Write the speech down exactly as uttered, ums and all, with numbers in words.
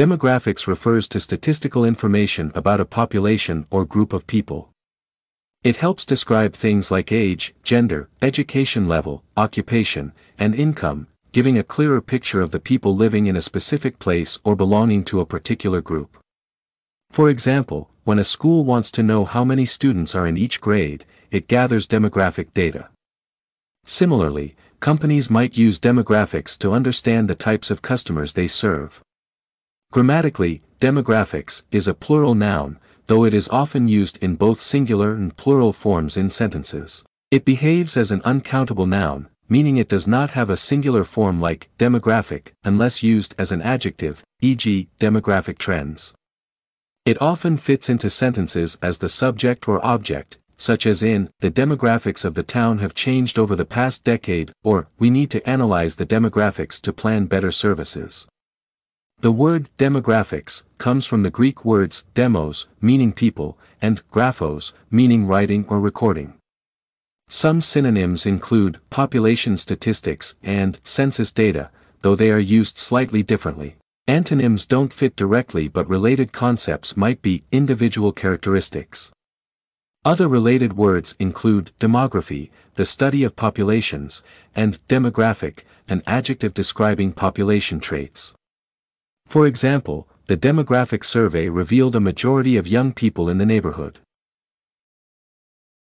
Demographics refers to statistical information about a population or group of people. It helps describe things like age, gender, education level, occupation, and income, giving a clearer picture of the people living in a specific place or belonging to a particular group. For example, when a school wants to know how many students are in each grade, it gathers demographic data. Similarly, companies might use demographics to understand the types of customers they serve. Grammatically, demographics is a plural noun, though it is often used in both singular and plural forms in sentences. It behaves as an uncountable noun, meaning it does not have a singular form like demographic unless used as an adjective, for example, demographic trends. It often fits into sentences as the subject or object, such as in, "The demographics of the town have changed over the past decade," or, "We need to analyze the demographics to plan better services." The word demographics comes from the Greek words demos, meaning people, and graphos, meaning writing or recording. Some synonyms include population statistics and census data, though they are used slightly differently. Antonyms don't fit directly, but related concepts might be individual characteristics. Other related words include demography, the study of populations, and demographic, an adjective describing population traits. For example, the demographic survey revealed a majority of young people in the neighborhood.